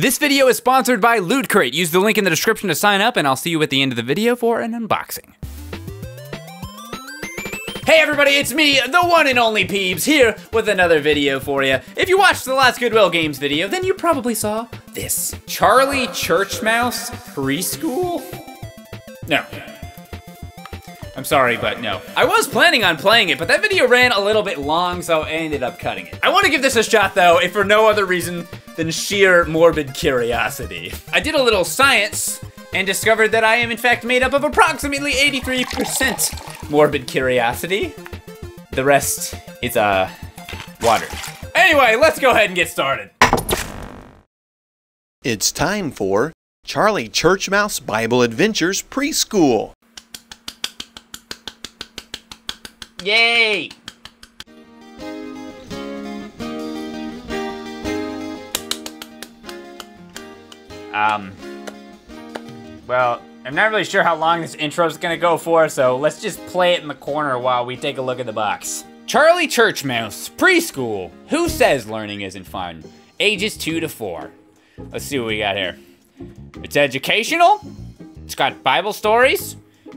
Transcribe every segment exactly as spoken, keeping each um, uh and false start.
This video is sponsored by Loot Crate. Use the link in the description to sign up, and I'll see you at the end of the video for an unboxing. Hey everybody, it's me, the one and only Peebs, here with another video for you. If you watched the last Goodwill Games video, then you probably saw this. Charlie Church Mouse Preschool? No. I'm sorry, but no. I was planning on playing it, but that video ran a little bit long, so I ended up cutting it. I want to give this a shot though, if for no other reason than sheer morbid curiosity. I did a little science and discovered that I am in fact made up of approximately eighty-three percent morbid curiosity. The rest is, uh, water. Anyway, let's go ahead and get started. It's time for Charlie Church Mouse Bible Adventures Preschool. Yay! Um, well, I'm not really sure how long this intro is gonna go for, so let's just play it in the corner while we take a look at the box. Charlie Church Mouse Preschool. Who says learning isn't fun? Ages two to four. Let's see what we got here. It's educational. It's got Bible stories.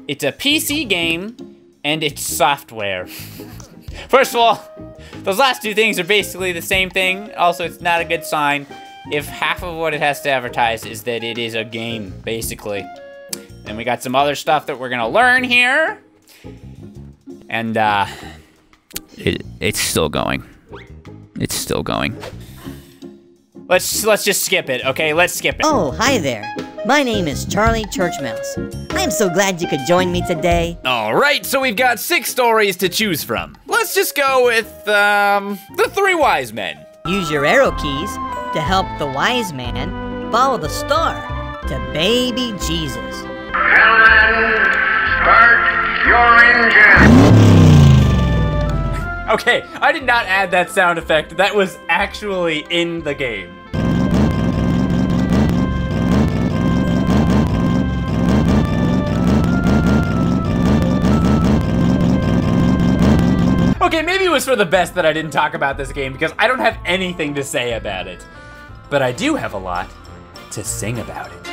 It's a P C game. And it's software. First of all, those last two things are basically the same thing. Also, it's not a good sign if half of what it has to advertise is that it is a game, basically. And we got some other stuff that we're gonna learn here. And uh, it, it's still going. It's still going. Let's, let's just skip it, okay? Let's skip it. Oh, hi there. My name is Charlie Church Mouse. I'm so glad you could join me today. All right, so we've got six stories to choose from. Let's just go with, um, the three wise men. Use your arrow keys to help the wise man follow the star to baby Jesus. Gentlemen, start your engine. Okay, I did not add that sound effect. That was actually in the game. Okay, maybe it was for the best that I didn't talk about this game because I don't have anything to say about it. But I do have a lot to sing about it.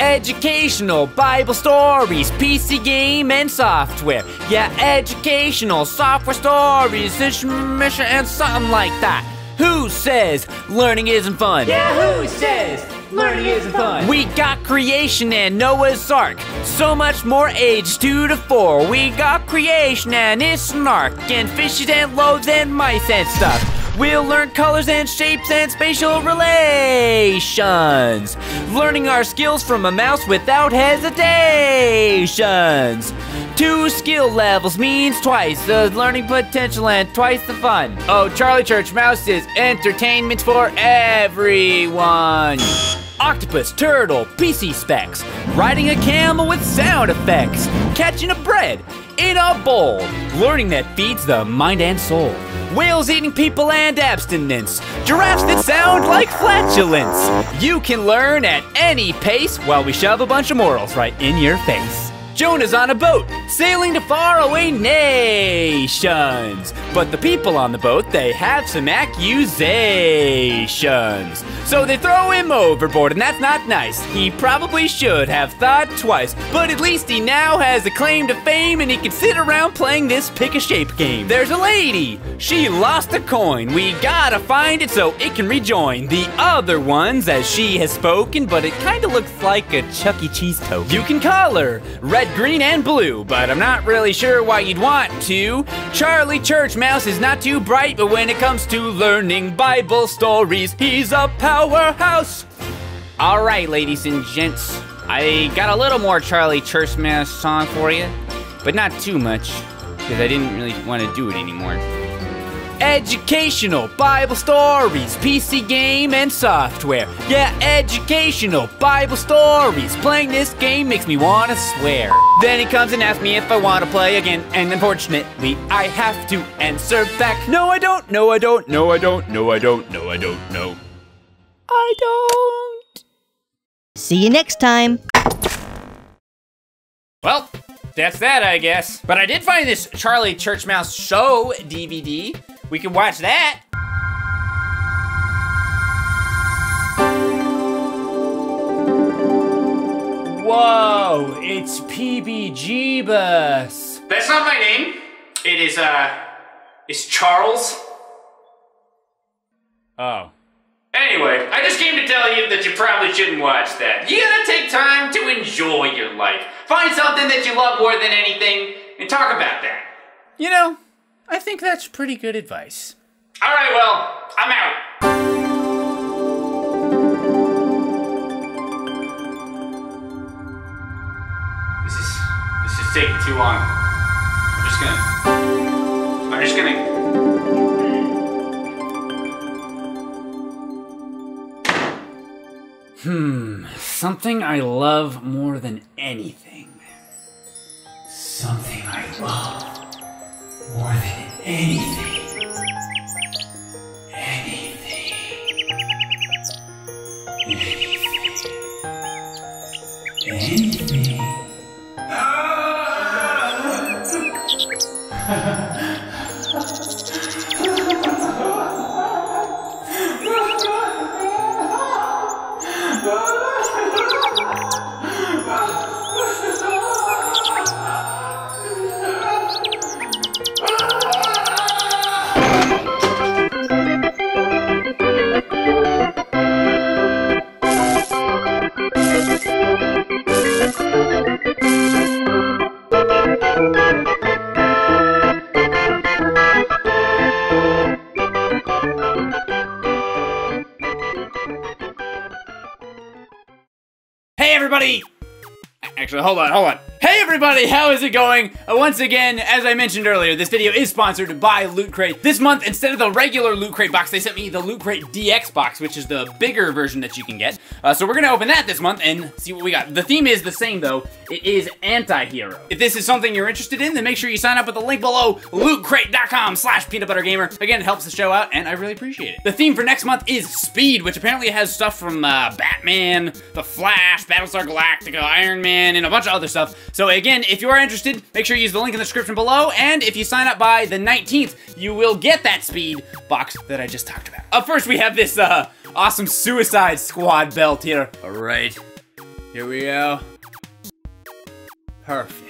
Educational, Bible stories, P C game, and software. Yeah, educational, software stories, mission, and something like that. Who says learning isn't fun? Yeah, who says learning isn't fun? We got creation and Noah's Ark. So much more age two to four. We got creation and it's an ark. And fishes and loaves and mice and stuff. We'll learn colors and shapes and spatial relations. Learning our skills from a mouse without hesitations. Two skill levels means twice the learning potential and twice the fun. Oh, Charlie Church Mouse is entertainment for everyone. Octopus, turtle, P C specs, riding a camel with sound effects, catching a bread in a bowl, learning that feeds the mind and soul. Whales eating people and abstinence, giraffes that sound like flatulence. You can learn at any pace while we shove a bunch of morals right in your face. Jonah's on a boat, sailing to faraway nations. But the people on the boat, they have some accusations. So they throw him overboard, and that's not nice. He probably should have thought twice. But at least he now has a claim to fame, and he can sit around playing this pick-a-shape game. There's a lady. She lost a coin. We gotta find it so it can rejoin the other ones as she has spoken, but it kinda looks like a Chuck E. Cheese token. You can call her red, green, and blue, but I'm not really sure why you'd want to. Charlie Church Mouse is not too bright, but when it comes to learning Bible stories, he's a powerhouse. All right, ladies and gents, I got a little more Charlie Church Mouse song for you, but not too much, because I didn't really want to do it anymore. Educational, Bible stories, P C game, and software. Yeah, educational, Bible stories. Playing this game makes me want to swear. Then he comes and asks me if I want to play again, and unfortunately, I have to answer back. No, I don't. No, I don't. No, I don't. No, I don't. No, I don't. No, I don't. See you next time. Well, that's that, I guess. But I did find this Charlie Church Mouse show D V D. We can watch that. Hello, it's P B G Bus. That's not my name. It is, uh, it's Charles. Oh. Anyway, I just came to tell you that you probably shouldn't watch that. You gotta take time to enjoy your life. Find something that you love more than anything and talk about that. You know, I think that's pretty good advice. All right, well, I'm out. This is, this is taking too long. I'm just gonna, I'm just gonna. Hmm, something I love more than anything. Something I love more than anything. Anything. Anything. Anything. Actually, hold on, hold on. Hey everybody, how is it going? Uh, once again, as I mentioned earlier, this video is sponsored by Loot Crate. This month, instead of the regular Loot Crate box, they sent me the Loot Crate D X box, which is the bigger version that you can get. Uh, so we're gonna open that this month and see what we got. The theme is the same though, it is anti-hero. If this is something you're interested in, then make sure you sign up at the link below, loot crate dot com slash peanut butter gamer. Again, it helps the show out and I really appreciate it. The theme for next month is speed, which apparently has stuff from uh, Batman, The Flash, Battlestar Galactica, Iron Man, and a bunch of other stuff. So again, if you are interested, make sure you use the link in the description below, and if you sign up by the nineteenth, you will get that speed box that I just talked about. Up first, we have this uh, awesome Suicide Squad belt here. All right, here we go. Perfect.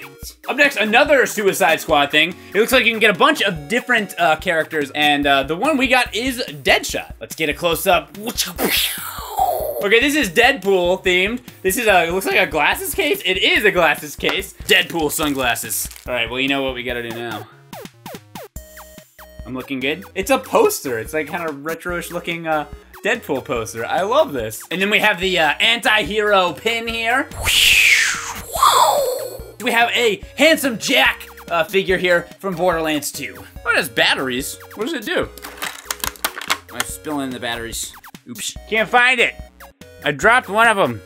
Up next, another Suicide Squad thing. It looks like you can get a bunch of different uh, characters, and uh, the one we got is Deadshot. Let's get a close-up. Okay, this is Deadpool themed. This is a, it looks like a glasses case. It is a glasses case. Deadpool sunglasses. All right, well, you know what we gotta do now. I'm looking good. It's a poster. It's like kind of retro-ish looking uh, Deadpool poster. I love this. And then we have the uh, anti-hero pin here. We have a Handsome Jack uh, figure here from Borderlands two. Oh, it has batteries. What does it do? I'm spilling the batteries. Oops. Can't find it. I dropped one of them.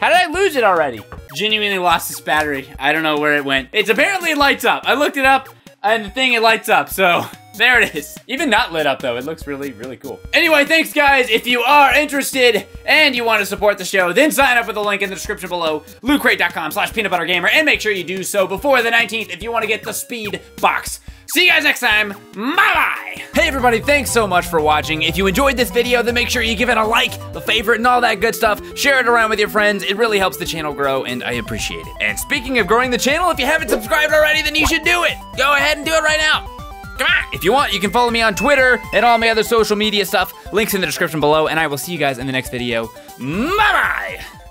How did I lose it already? Genuinely lost this battery. I don't know where it went. It's apparently lights up. I looked it up and the thing, it lights up, so there it is. Even not lit up though, it looks really, really cool. Anyway, thanks guys. If you are interested and you want to support the show, then sign up with the link in the description below, loot crate dot com slash peanut butter gamer, and make sure you do so before the nineteenth if you want to get the speed box. See you guys next time, bye-bye! Hey everybody, thanks so much for watching. If you enjoyed this video, then make sure you give it a like, a favorite, and all that good stuff. Share it around with your friends. It really helps the channel grow, and I appreciate it. And speaking of growing the channel, if you haven't subscribed already, then you should do it. Go ahead and do it right now. Come on! If you want, you can follow me on Twitter and all my other social media stuff. Links in the description below, and I will see you guys in the next video. Bye-bye!